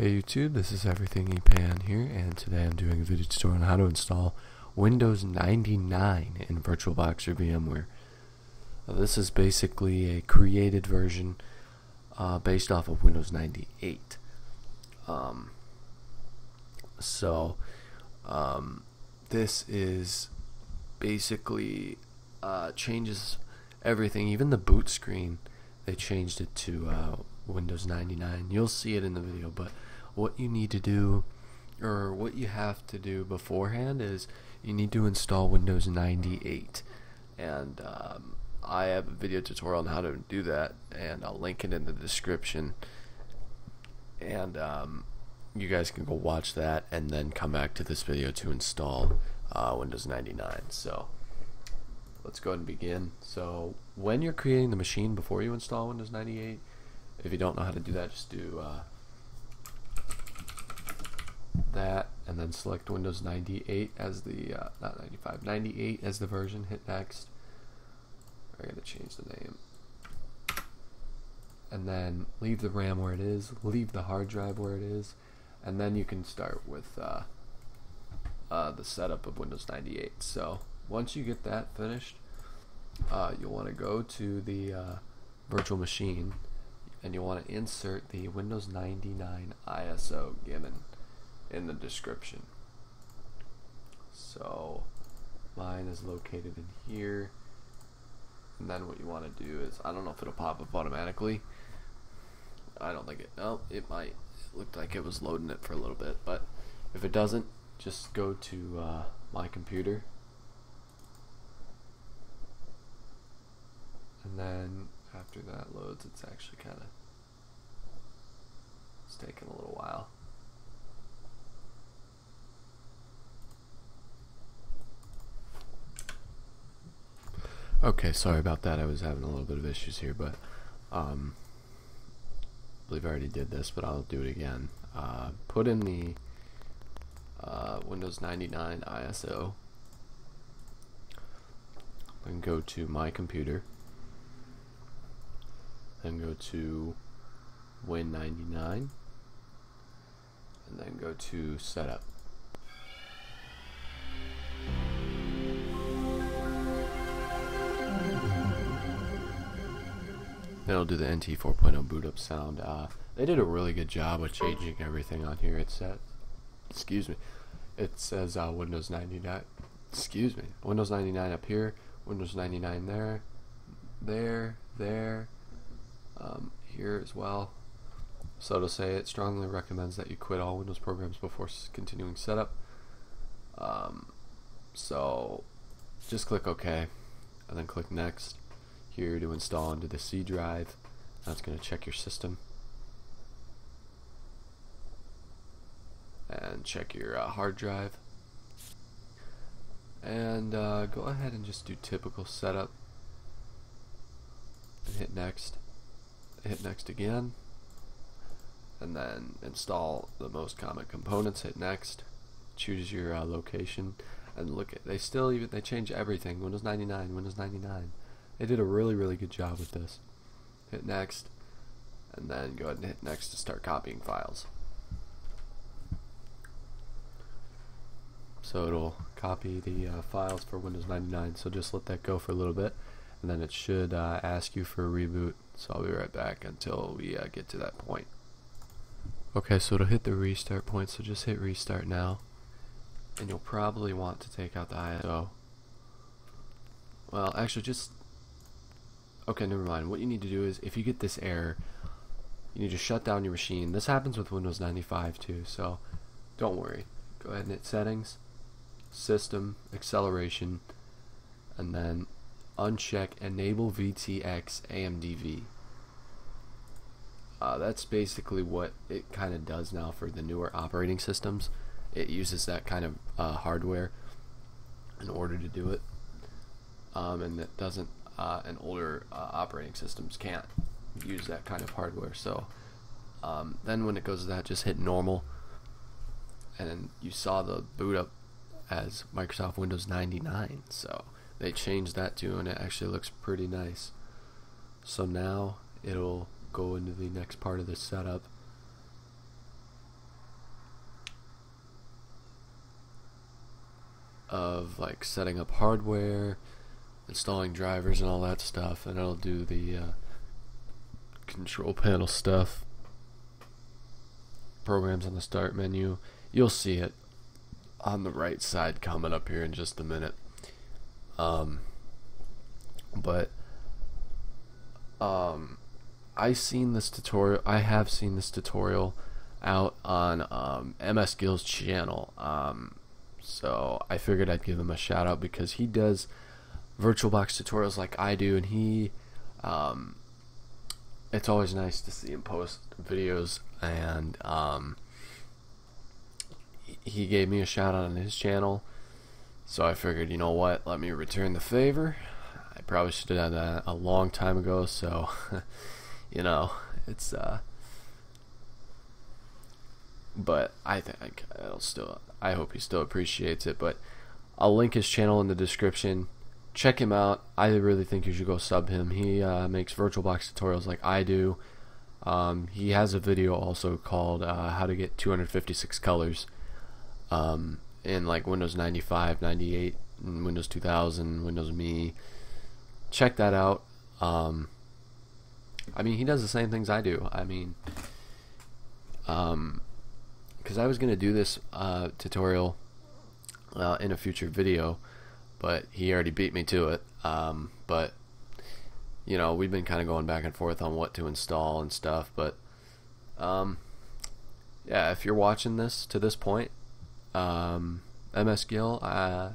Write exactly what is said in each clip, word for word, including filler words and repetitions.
Hey YouTube, this is EverythingEpan here, and today I'm doing a video tutorial on how to install Windows ninety-nine in VirtualBox or VMware. Uh, this is basically a created version uh, based off of Windows ninety-eight. Um, so, um, this is basically uh, changes everything, even the boot screen. They changed it to uh, Windows ninety-nine. You'll see it in the video, but what you need to do, or what you have to do beforehand, is you need to install Windows ninety-eight, and um, I have a video tutorial on how to do that, and I'll link it in the description, and um, you guys can go watch that and then come back to this video to install uh, Windows ninety-nine. So let's go ahead and begin. So when you're creating the machine before you install Windows ninety-eight, if you don't know how to do that, just do uh, that, and then select Windows ninety-eight as the uh, not ninety-five, ninety-eight as the version. Hit next. I gotta change the name, and then leave the RAM where it is, leave the hard drive where it is, and then you can start with uh, uh, the setup of Windows ninety-eight. So once you get that finished, uh, you'll want to go to the uh, virtual machine, and you'll want to insert the Windows ninety-nine I S O given in the description. So mine is located in here, and then what you want to do is, I don't know if it'll pop up automatically. I don't think it, no, it might. It looked like it was loading it for a little bit, but if it doesn't, just go to uh, my computer, and then after that loads, it's actually kind of it's taking a little while. Okay, sorry about that. I was having a little bit of issues here, but um, I believe I already did this, but I'll do it again. Uh, put in the uh, Windows ninety-nine I S O, and go to my computer, then go to Win ninety-nine, and then go to Setup. Then I'll do the N T four point oh boot up sound. Uh, they did a really good job of changing everything on here. It said, excuse me, it says uh, Windows ninety-nine. Excuse me, Windows ninety-nine up here, Windows ninety-nine there, there, there. Um, here as well. So to say, it strongly recommends that you quit all Windows programs before continuing setup. Um, so just click OK, and then click Next here to install into the C drive. That's going to check your system and check your uh, hard drive, and uh, go ahead and just do typical setup and hit Next. Hit Next again, and then install the most common components. Hit Next, choose your uh, location, and look at, they still even they change everything. Windows ninety-nine, Windows ninety-nine. They did a really really good job with this. Hit Next, and then go ahead and hit Next to start copying files. So it'll copy the uh, files for Windows ninety-nine. So just let that go for a little bit, and then it should uh, ask you for a reboot. So I'll be right back until we uh, get to that point. Okay, so it'll hit the restart point, so just hit restart now, and you'll probably want to take out the I S O. Well, actually just, okay, never mind. What you need to do is, if you get this error, you need to shut down your machine. This happens with Windows ninety-five too, so don't worry. Go ahead and hit Settings, System, Acceleration, and then uncheck Enable V T X A M D V. Uh, that's basically what it kind of does now for the newer operating systems. It uses that kind of uh, hardware in order to do it, um, and that doesn't. Uh, and older uh, operating systems can't use that kind of hardware. So um, then when it goes to that, just hit Normal, and then you saw the boot up as Microsoft Windows ninety-nine. So they changed that too, and it actually looks pretty nice. So now it'll go into the next part of the setup, of like setting up hardware, installing drivers and all that stuff, and I'll do the uh, control panel stuff, programs on the start menu. You'll see it on the right side coming up here in just a minute. Um, but um, I seen this tutorial. I have seen this tutorial out on um, MSGill's channel. Um, so I figured I'd give him a shout out because he does VirtualBox tutorials like I do, and he um, it's always nice to see him post videos, and um, he gave me a shout out on his channel, so I figured, you know what, let me return the favor. I probably should have done that a long time ago, so you know, it's uh but I think it'll still, I hope he still appreciates it, but I'll link his channel in the description. Check him out. I really think you should go sub him. He uh, makes VirtualBox tutorials like I do. Um, he has a video also called uh, how to get two hundred fifty-six colors um, in like Windows ninety-five, ninety-eight, and Windows two thousand, Windows M E. Check that out. Um, I mean, he does the same things I do. I mean, um, because I was going to do this uh, tutorial uh, in a future video, but he already beat me to it. Um, but you know, we've been kind of going back and forth on what to install and stuff. But um, yeah, if you're watching this to this point, um, MSGill, uh,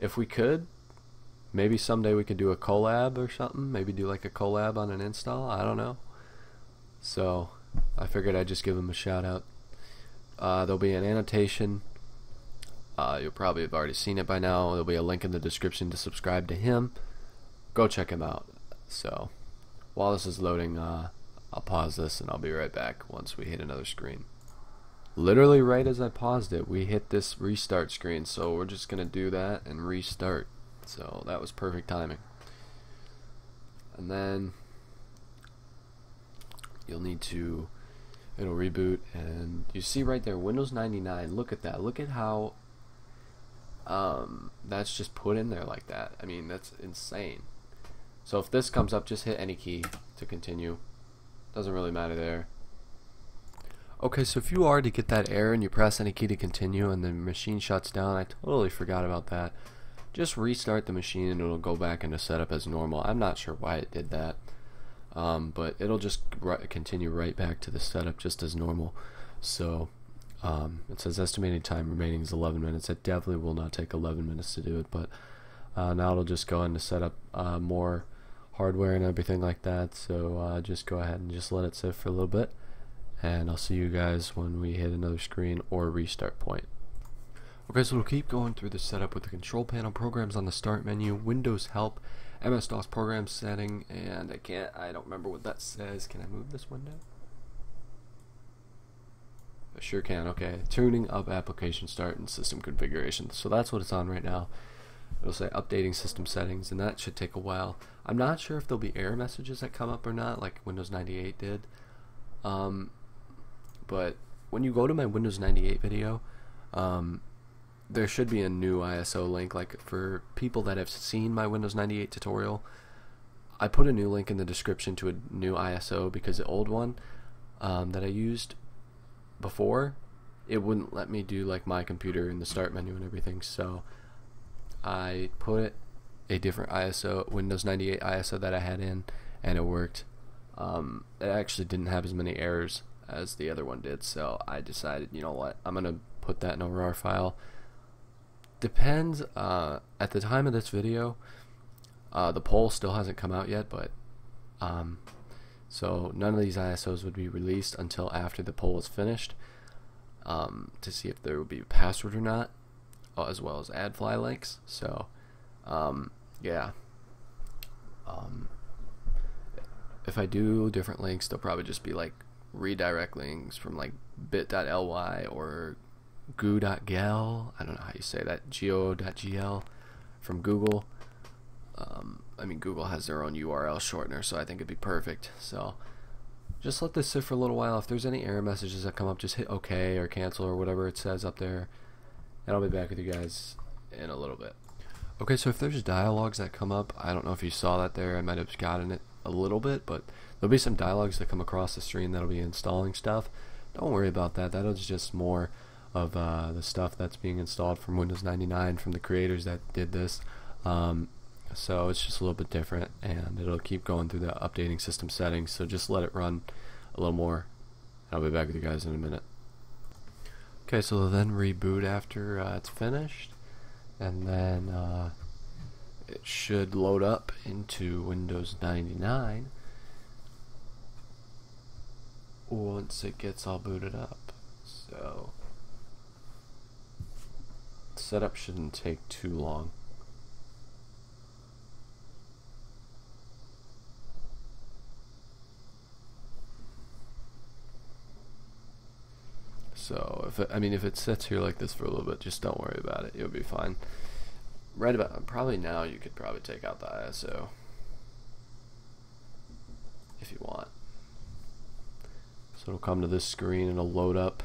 if we could, maybe someday we could do a collab or something. Maybe do like a collab on an install. I don't know. So I figured I'd just give him a shout out. Uh, there'll be an annotation. Uh, you'll probably have already seen it by now. There'll be a link in the description to subscribe to him. Go check him out. So while this is loading, uh, I'll pause this and I'll be right back once we hit another screen. Literally right as I paused it, we hit this restart screen, so we're just gonna do that and restart. So that was perfect timing. And then you'll need to, it'll reboot, and you see right there Windows ninety-nine. Look at that. Look at how Um, that's just put in there like that. I mean, that's insane. So if this comes up, just hit any key to continue. Doesn't really matter there. Okay, so if you are to get that error and you press any key to continue and the machine shuts down, I totally forgot about that. Just restart the machine and it'll go back into setup as normal. I'm not sure why it did that, um, but it'll just continue right back to the setup just as normal. So Um, it says estimated time remaining is eleven minutes. It definitely will not take eleven minutes to do it, but uh, now it'll just go in to set up uh, more hardware and everything like that. So uh, just go ahead and just let it sit for a little bit, and I'll see you guys when we hit another screen or restart point. Okay, so we'll keep going through the setup with the control panel, programs on the start menu, Windows help, M S DOS program setting, and I can't, I don't remember what that says. Can I move this window? Sure can. Okay, tuning up application start and system configuration. So that's what it's on right now. It'll say updating system settings, and that should take a while. I'm not sure if there'll be error messages that come up or not, like Windows ninety-eight did. Um, but when you go to my Windows ninety-eight video, um, there should be a new I S O link. Like for people that have seen my Windows ninety-eight tutorial, I put a new link in the description to a new I S O because the old one um, that I used before, it wouldn't let me do like my computer in the start menu and everything, so I put a different I S O, Windows ninety-eight I S O that I had in, and it worked. Um, it actually didn't have as many errors as the other one did, so I decided, you know what, I'm gonna put that in a R A R file. Depends, uh, at the time of this video, uh, the poll still hasn't come out yet, but um, so none of these I S Os would be released until after the poll is finished, um, to see if there will be a password or not, as well as AdFly links. So um, yeah, um, if I do different links, they'll probably just be like redirect links from like bit dot L Y or goo dot G L. I don't know how you say that, goo dot G L from Google. Um, I mean, Google has their own U R L shortener, so I think it'd be perfect. So just let this sit for a little while. If there's any error messages that come up, just hit OK or cancel or whatever it says up there, and I'll be back with you guys in a little bit. Okay, so if there's dialogues that come up, I don't know if you saw that there, I might have gotten it a little bit, but there'll be some dialogues that come across the screen that'll be installing stuff. Don't worry about that, that'll just more of uh, the stuff that's being installed from Windows ninety-nine from the creators that did this. Um, so it's just a little bit different, and it'll keep going through the updating system settings, so just let it run a little more. I'll be back with you guys in a minute. Okay, so they'll then reboot after uh, it's finished, and then uh, it should load up into Windows ninety-nine once it gets all booted up. So setup shouldn't take too long. So if it, I mean if it sits here like this for a little bit, just don't worry about it. You'll be fine. Right about probably now, you could probably take out the I S O if you want. So it'll come to this screen and it'll load up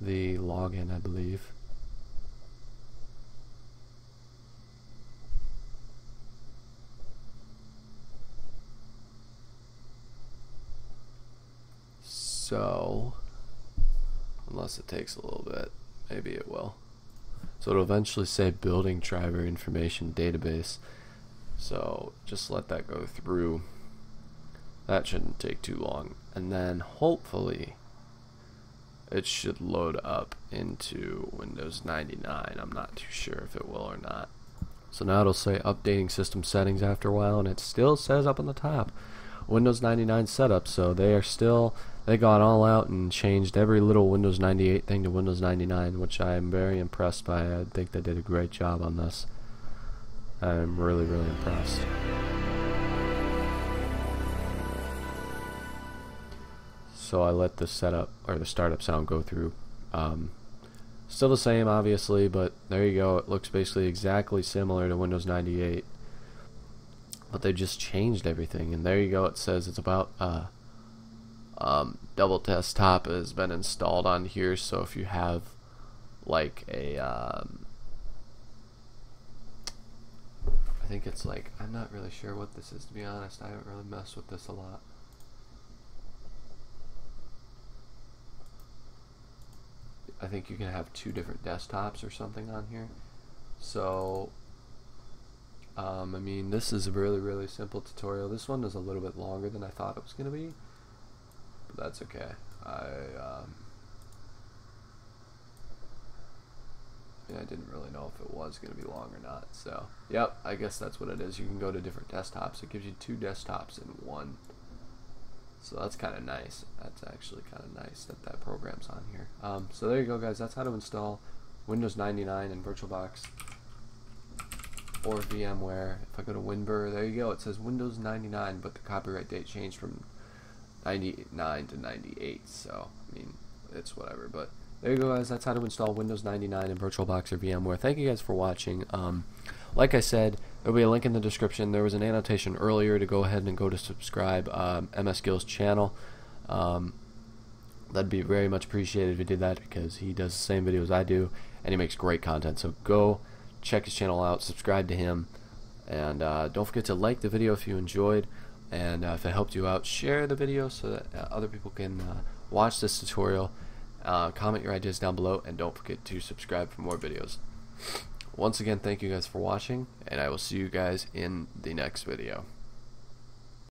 the login, I believe. So unless it takes a little bit, maybe it will. So it'll eventually say building driver information database, so just let that go through. That shouldn't take too long, and then hopefully it should load up into Windows ninety-nine. I'm not too sure if it will or not. So now it'll say updating system settings after a while, and it still says up on the top Windows ninety-nine setup, so they are still, they got all out and changed every little Windows ninety-eight thing to Windows ninety-nine, which I am very impressed by. I think they did a great job on this. I'm really, really impressed. So I let the setup, or the startup sound go through. Um, still the same, obviously, but there you go. It looks basically exactly similar to Windows ninety-eight. But they just changed everything, and there you go. It says it's about uh, um, double desktop has been installed on here. So if you have like a, um, I think it's like, I'm not really sure what this is, to be honest. I haven't really messed with this a lot. I think you can have two different desktops or something on here. So Um, I mean, this is a really, really simple tutorial. This one is a little bit longer than I thought it was going to be, but that's okay. I, um, I, mean, I didn't really know if it was going to be long or not, so yep, I guess that's what it is. You can go to different desktops. It gives you two desktops in one, so that's kind of nice. That's actually kind of nice that that program's on here. Um, so there you go, guys. That's how to install Windows ninety-nine and VirtualBox. Or VMware. If I go to WinVir, there you go. It says Windows ninety-nine, but the copyright date changed from ninety-nine to ninety-eight. So I mean, it's whatever. But there you go, guys. That's how to install Windows ninety-nine and VirtualBox or VMware. Thank you guys for watching. Um, like I said, there'll be a link in the description. There was an annotation earlier to go ahead and go to subscribe um, MSGill's channel. Um, that'd be very much appreciated if you did that, because he does the same videos I do, and he makes great content. So go check his channel out, subscribe to him, and uh, don't forget to like the video if you enjoyed, and uh, if it helped you out, share the video so that uh, other people can uh, watch this tutorial. Uh, comment your ideas down below, and don't forget to subscribe for more videos. Once again, thank you guys for watching, and I will see you guys in the next video.